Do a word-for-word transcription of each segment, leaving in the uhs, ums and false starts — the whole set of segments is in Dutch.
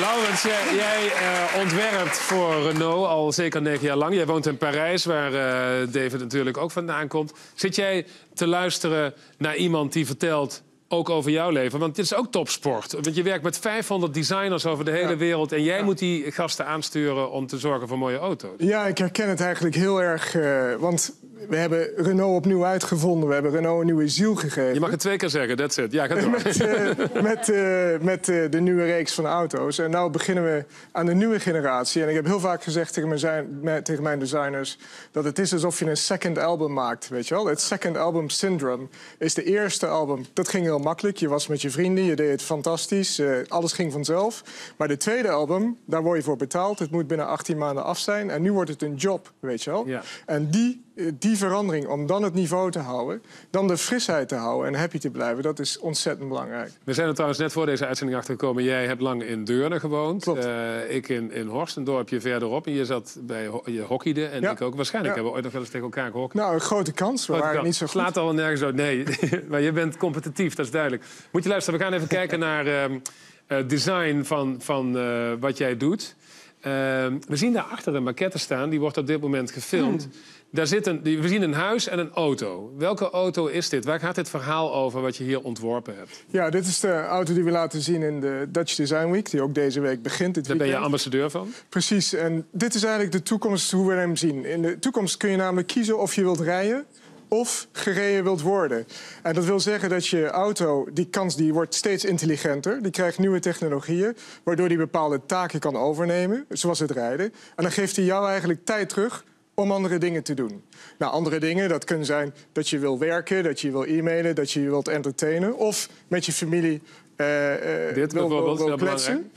Laurens, jij, jij uh, ontwerpt voor Renault al zeker negen jaar lang. Jij woont in Parijs, waar uh, David natuurlijk ook vandaan komt. Zit jij te luisteren naar iemand die vertelt ook over jouw leven? Want dit is ook topsport. Want je werkt met vijfhonderd designers over de hele ja. wereld... en jij ja. moet die gasten aansturen om te zorgen voor mooie auto's. Ja, ik herken het eigenlijk heel erg, uh, want... we hebben Renault opnieuw uitgevonden. We hebben Renault een nieuwe ziel gegeven. Je mag het twee keer zeggen, that's it. Ja, ga door. Met, uh, met, uh, met uh, de nieuwe reeks van auto's. En nou beginnen we aan de nieuwe generatie. En ik heb heel vaak gezegd tegen mijn, tegen mijn designers... dat het is alsof je een second album maakt, weet je wel. Het second album syndrome is de eerste album. Dat ging heel makkelijk. Je was met je vrienden, je deed het fantastisch. Uh, alles ging vanzelf. Maar de tweede album, daar word je voor betaald. Het moet binnen achttien maanden af zijn. En nu wordt het een job, weet je wel. Ja. En die... die verandering, om dan het niveau te houden... dan de frisheid te houden en happy te blijven, dat is ontzettend belangrijk. We zijn er trouwens net voor deze uitzending achtergekomen. Jij hebt lang in Deurne gewoond. Klopt. Uh, ik in, in Horst, een dorpje verderop. En je zat bij ho je hockeyde en ja. ik ook. Waarschijnlijk ja. hebben we ooit nog wel eens tegen elkaar gehockt. Nou, een grote kans. We grote waren kans. Niet zo goed. Slaat al nergens uit. Nee, maar je bent competitief, dat is duidelijk. Moet je luisteren, we gaan even kijken naar het um, uh, design van, van uh, wat jij doet. Uh, we zien daarachter een maquette staan, die wordt op dit moment gefilmd. Hmm. Daar zit een, we zien een huis en een auto. Welke auto is dit? Waar gaat dit verhaal over wat je hier ontworpen hebt? Ja, dit is de auto die we laten zien in de Dutch Design Week... die ook deze week begint. Dit Daar ben je ambassadeur van? Precies. En dit is eigenlijk de toekomst, hoe we hem zien. In de toekomst kun je namelijk kiezen of je wilt rijden... of gereden wilt worden. En dat wil zeggen dat je auto, die kans die wordt steeds intelligenter. Die krijgt nieuwe technologieën, waardoor die bepaalde taken kan overnemen. Zoals het rijden. En dan geeft hij jou eigenlijk tijd terug... om andere dingen te doen. Nou, andere dingen, dat kunnen zijn dat je wil werken... dat je wil e-mailen, dat je wilt entertainen... of met je familie uh, uh, Dit wil, bijvoorbeeld, wil, wil kletsen.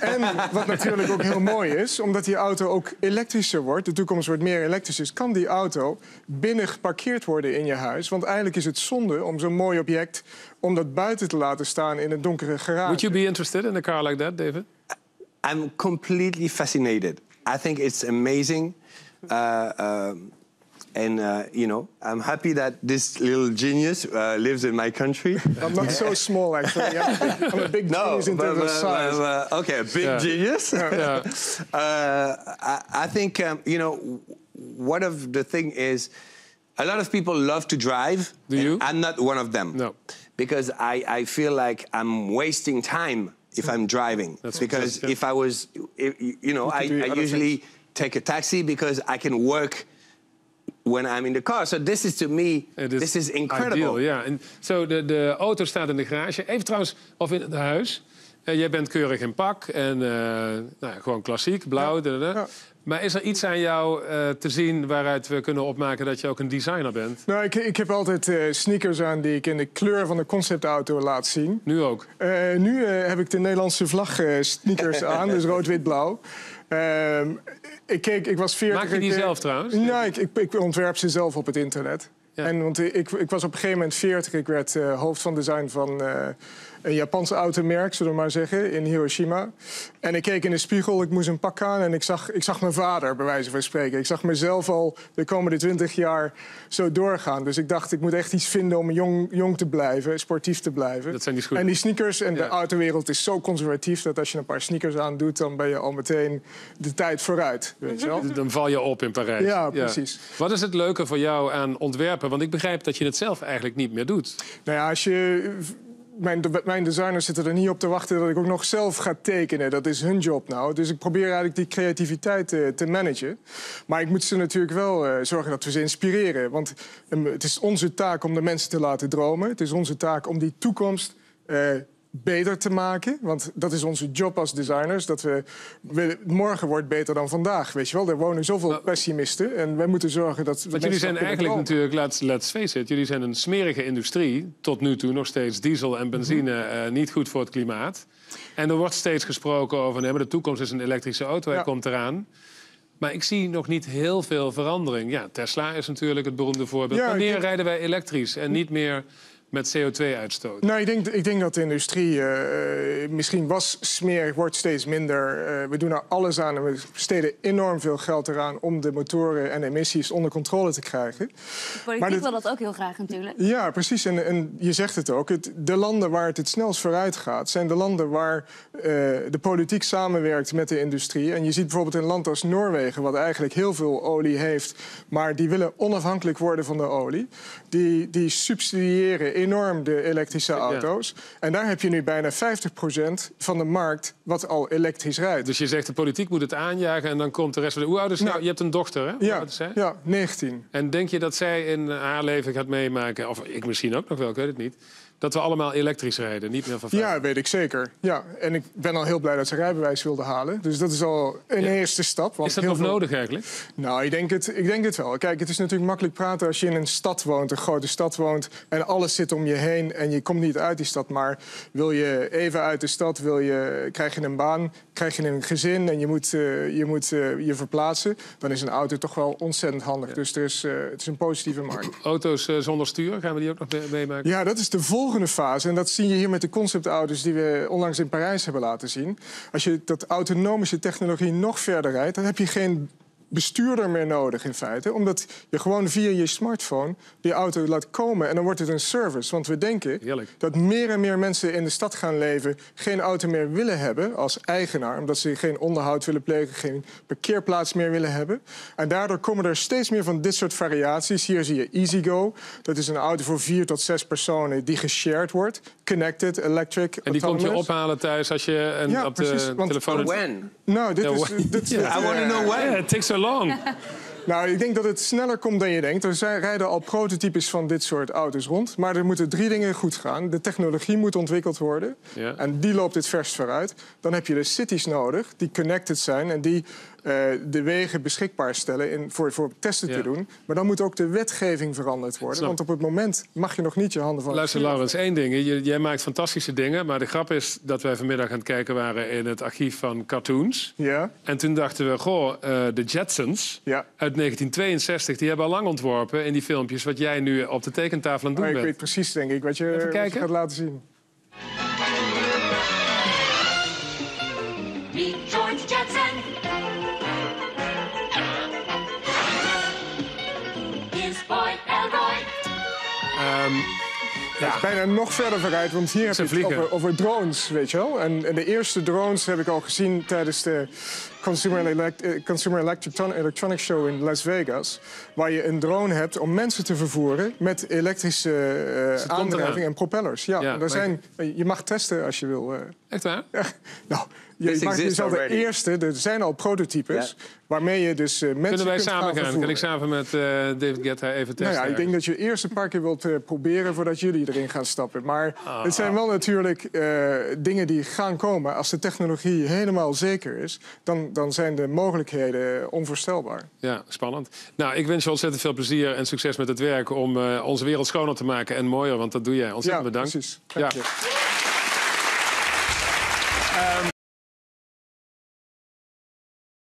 En wat natuurlijk ook heel mooi is... omdat die auto ook elektrischer wordt... de toekomst wordt meer elektrisch... is, kan die auto binnen geparkeerd worden in je huis. Want eigenlijk is het zonde om zo'n mooi object... om dat buiten te laten staan in een donkere garage. Would you be interested in a car like that, David? I'm completely fascinated. I think it's amazing... Uh, um, and, uh, you know, I'm happy that this little genius uh, lives in my country. I'm not so small, actually. I'm, I'm a big genius no, in terms of size. But, uh, okay, a big yeah. genius. Yeah. Uh, I, I think, um, you know, one of the thing is a lot of people love to drive. Do you? I'm not one of them. No. Because I, I feel like I'm wasting time if I'm driving. That's because exactly. if I was, if, you know, I, I usually... things. Take a taxi because I can work when I'm in the car. So this is to me, it is this is incredible. Ideal, yeah. And so de, de auto staat in de garage. Even trouwens, of in het huis. Uh, jij bent keurig in pak en uh, nou ja, gewoon klassiek, blauw. Ja. Da, da, da. Ja. Maar is er iets aan jou uh, te zien waaruit we kunnen opmaken dat je ook een designer bent? Nou, ik, ik heb altijd uh, sneakers aan die ik in de kleur van de conceptauto laat zien. Nu ook? Uh, nu uh, heb ik de Nederlandse vlag uh, sneakers aan, dus rood, wit, blauw. Uh, ik, keek, ik was veertig. Maak je die zelf trouwens? Nou, ik, ik, ik ontwerp ze zelf op het internet. Ja. En, want ik, ik was op een gegeven moment veertig. Ik werd uh, hoofd van design van uh, een Japans automerk, zullen we maar zeggen, in Hiroshima. En ik keek in de spiegel, ik moest een pak aan en ik zag, ik zag mijn vader, bij wijze van spreken. Ik zag mezelf al de komende twintig jaar zo doorgaan. Dus ik dacht, ik moet echt iets vinden om jong, jong te blijven, sportief te blijven. Dat zijn die schoenen. En die sneakers en ja. de autowereld is zo conservatief... dat als je een paar sneakers aandoet, dan ben je al meteen de tijd vooruit. Weet je wel? Dan val je op in Parijs. Ja, precies. Ja. Wat is het leuke voor jou aan ontwerpen? Want ik begrijp dat je het zelf eigenlijk niet meer doet. Nou ja, als je... Mijn, de, mijn designers zitten er niet op te wachten dat ik ook nog zelf ga tekenen. Dat is hun job nou. Dus ik probeer eigenlijk die creativiteit uh, te managen. Maar ik moet ze natuurlijk wel uh, zorgen dat we ze inspireren. Want um, het is onze taak om de mensen te laten dromen. Het is onze taak om die toekomst... Uh, beter te maken, want dat is onze job als designers. Dat we, we morgen wordt beter dan vandaag, weet je wel. Er wonen zoveel nou, pessimisten en wij moeten zorgen dat... Want jullie zijn eigenlijk natuurlijk, let's, let's face it... jullie zijn een smerige industrie, tot nu toe nog steeds diesel en benzine... Mm-hmm. uh, niet goed voor het klimaat. En er wordt steeds gesproken over... Nee, maar de toekomst is een elektrische auto, ja. hij komt eraan. Maar ik zie nog niet heel veel verandering. Ja, Tesla is natuurlijk het beroemde voorbeeld. Ja, Wanneer ik... rijden wij elektrisch en niet meer... met C O twee uitstoot? Nou, ik denk, ik denk dat de industrie uh, misschien was smerig, wordt steeds minder. Uh, we doen er alles aan en we besteden enorm veel geld eraan om de motoren en emissies onder controle te krijgen. De politiek maar dit, wil dat ook heel graag natuurlijk. Ja, precies. En, en je zegt het ook. Het, de landen waar het het snelst vooruit gaat, zijn de landen waar uh, de politiek samenwerkt met de industrie. En je ziet bijvoorbeeld een land als Noorwegen, wat eigenlijk heel veel olie heeft, maar die willen onafhankelijk worden van de olie. Die, die subsidiëren enorm de elektrische auto's. Ja. En daar heb je nu bijna vijftig procent van de markt wat al elektrisch rijdt. Dus je zegt de politiek moet het aanjagen en dan komt de rest van de... Hoe oud is nou, nou, je hebt een dochter, hè? Ja, ouders, hè? Ja, negentien. En denk je dat zij in haar leven gaat meemaken, of ik misschien ook nog wel, ik weet het niet, dat we allemaal elektrisch rijden, niet meer van vijf? Ja, weet ik zeker. Ja. En ik ben al heel blij dat ze rijbewijs wilden halen. Dus dat is al een ja. eerste stap. Want is dat nog veel... nodig eigenlijk? Nou, ik denk, het, ik denk het wel. Kijk, het is natuurlijk makkelijk praten als je in een stad woont, een grote stad woont, en alles zit om je heen en je komt niet uit die stad. Maar wil je even uit de stad, wil je, krijg je een baan, krijg je een gezin en je moet, uh, je, moet uh, je verplaatsen, dan is een auto toch wel ontzettend handig. Ja. Dus er is, uh, het is een positieve markt. Auto's uh, zonder stuur, gaan we die ook nog meemaken? Ja, dat is de volgende. Volgende fase, en dat zie je hier met de conceptauto's die we onlangs in Parijs hebben laten zien. Als je dat autonomische technologie nog verder rijdt, dan heb je geen bestuurder meer nodig in feite. Omdat je gewoon via je smartphone die auto laat komen en dan wordt het een service. Want we denken Heerlijk. dat meer en meer mensen in de stad gaan leven, geen auto meer willen hebben als eigenaar. Omdat ze geen onderhoud willen plegen, geen parkeerplaats meer willen hebben. En daardoor komen er steeds meer van dit soort variaties. Hier zie je EasyGo. Dat is een auto voor vier tot zes personen die geshared wordt. Connected, electric, en die autonomous. Komt je ophalen thuis als je een, ja, op precies, de telefoon... When? Nou, dit is... Dit, yeah, I want to know when. Yeah, it takes so long. Nou, ik denk dat het sneller komt dan je denkt. Er zijn, rijden al prototypes van dit soort auto's rond. Maar er moeten drie dingen goed gaan. De technologie moet ontwikkeld worden. Ja. En die loopt het verst vooruit. Dan heb je de cities nodig, die connected zijn en die uh, de wegen beschikbaar stellen in, voor, voor testen ja. te doen. Maar dan moet ook de wetgeving veranderd worden. Snap. Want op het moment mag je nog niet je handen van... Luister, Laurens, één ding. J- jij maakt fantastische dingen. Maar de grap is dat wij vanmiddag aan het kijken waren in het archief van cartoons. Ja. En toen dachten we, goh, uh, de Jetsons... Ja. negentien tweeënzestig, die hebben al lang ontworpen in die filmpjes wat jij nu op de tekentafel aan het doen bent. Oh, ik weet precies, denk ik, wat je, wat je gaat laten zien. Meet George Jetson. His boy Elroy. Um, Ja. Het is bijna nog verder vooruit, want hier heb je het over, over drones, weet je wel. En, en de eerste drones heb ik al gezien tijdens de Consumer, Elect- Consumer Electron- Electronics Show in Las Vegas. Waar je een drone hebt om mensen te vervoeren met elektrische uh, aandrijving en propellers. Ja, ja, en daar zijn, je mag testen als je wil. Uh... Echt waar? Ja, nou, je This mag jezelf de eerste, er zijn al prototypes... Ja. Waarmee je dus mensen Kunnen wij samen gaan, gaan? Kan ik samen met uh, David Guetta even testen? Nou ja, ik denk dat je eerst een paar keer wilt uh, proberen voordat jullie erin gaan stappen. Maar oh. het zijn wel natuurlijk uh, dingen die gaan komen. Als de technologie helemaal zeker is, dan, dan zijn de mogelijkheden onvoorstelbaar. Ja, spannend. Nou, ik wens je ontzettend veel plezier en succes met het werk om uh, onze wereld schoner te maken en mooier. Want dat doe jij. Ontzettend ja, bedankt. Precies. Ja, precies.